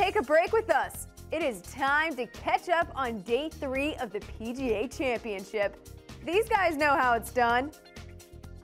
take a break with us. It is time to catch up on day 3 of the PGA Championship. These guys know how it's done.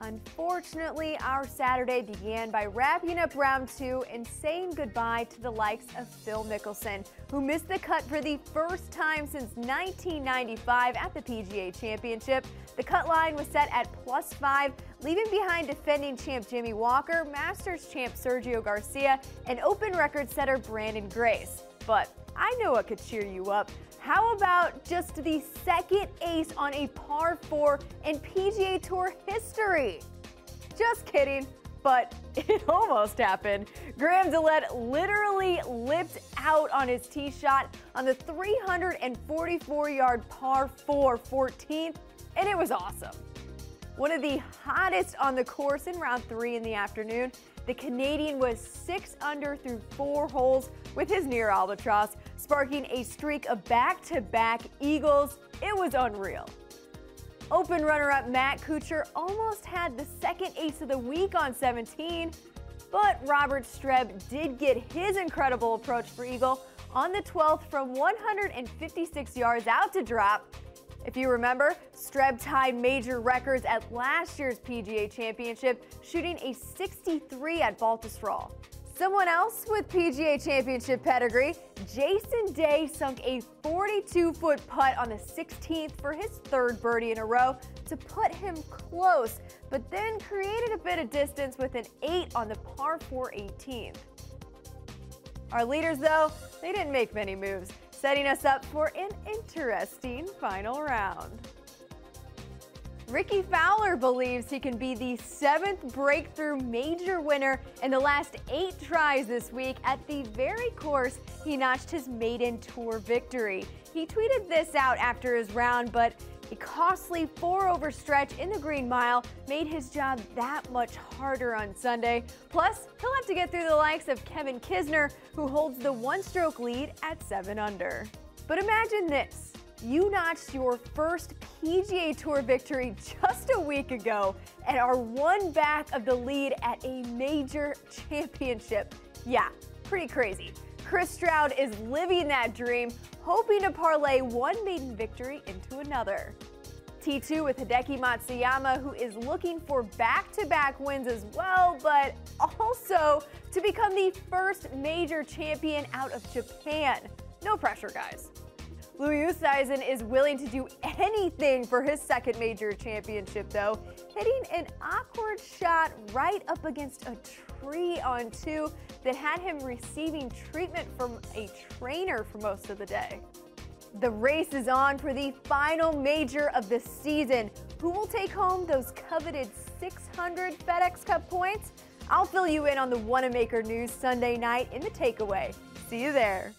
Unfortunately, our Saturday began by wrapping up round 2 and saying goodbye to the likes of Phil Mickelson, who missed the cut for the first time since 1995 at the PGA Championship. The cut line was set at +5, leaving behind defending champ Jimmy Walker, Masters champ Sergio Garcia, and open record setter Brandon Grace. But I know what could cheer you up. How about just the second ace on a par 4 in PGA Tour history? Just kidding, but it almost happened. Graham DeLaet literally lipped out on his tee shot on the 344-yard par 4 14th, and it was awesome. One of the hottest on the course in round 3 in the afternoon, the Canadian was 6 under through 4 holes with his near albatross, sparking a streak of back-to-back eagles. It was unreal. Open runner-up Matt Kuchar almost had the second ace of the week on 17, but Robert Streb did get his incredible approach for eagle on the 12th from 156 yards out to drop. If you remember, Streb tied major records at last year's PGA Championship, shooting a 63 at Baltusrol. Someone else with PGA Championship pedigree, Jason Day, sunk a 42-foot putt on the 16th for his 3rd birdie in a row to put him close, but then created a bit of distance with an 8 on the par 4 18th. Our leaders, though, they didn't make many moves, setting us up for an interesting final round. Rickie Fowler believes he can be the 7th breakthrough major winner in the last 8 tries this week at the very course he notched his maiden tour victory. He tweeted this out after his round, but a costly 4-over stretch in the Green Mile made his job that much harder on Sunday. Plus, he'll have to get through the likes of Kevin Kisner, who holds the 1-stroke lead at 7 under. But imagine this. You notched your first PGA Tour victory just a week ago and are 1 back of the lead at a major championship. Yeah, pretty crazy. Chris Stroud is living that dream, hoping to parlay 1 maiden victory into another. T2 with Hideki Matsuyama, who is looking for back-to-back wins as well, but also to become the first major champion out of Japan. No pressure, guys. Louis Useisen is willing to do anything for his 2nd major championship, though, hitting an awkward shot right up against a tree on 2 that had him receiving treatment from a trainer for most of the day. The race is on for the final major of the season. Who will take home those coveted 600 FedEx Cup points? I'll fill you in on the Wanamaker news Sunday night in the Takeaway. See you there.